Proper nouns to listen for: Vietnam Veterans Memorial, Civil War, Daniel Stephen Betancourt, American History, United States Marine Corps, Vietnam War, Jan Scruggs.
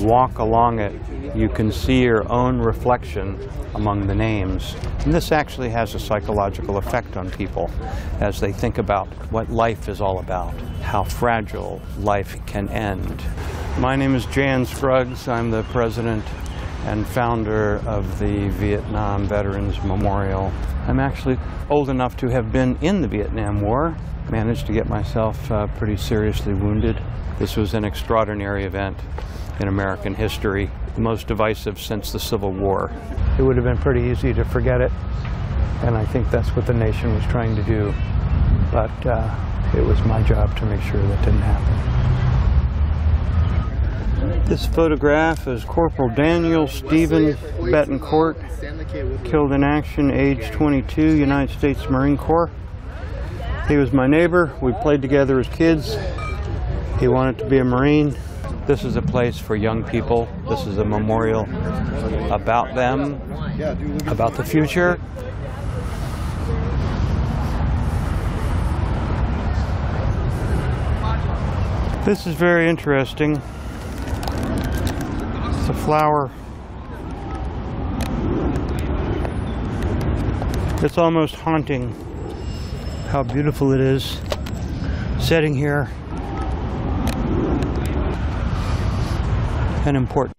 walk along it, you can see your own reflection among the names. And this actually has a psychological effect on people as they think about what life is all about, how fragile life can end. My name is Jan Scruggs. I'm the president and founder of the Vietnam Veterans Memorial. I'm actually old enough to have been in the Vietnam War. Managed to get myself pretty seriously wounded. This was an extraordinary event in American history, the most divisive since the Civil War. It would have been pretty easy to forget it, and I think that's what the nation was trying to do. But it was my job to make sure that didn't happen. This photograph is Corporal Daniel Stephen Betancourt, killed in action, age 22, United States Marine Corps. He was my neighbor. We played together as kids. He wanted to be a Marine. This is a place for young people. This is a memorial about them, about the future. This is very interesting. It's a flower. It's almost haunting. How beautiful it is, sitting here, and important.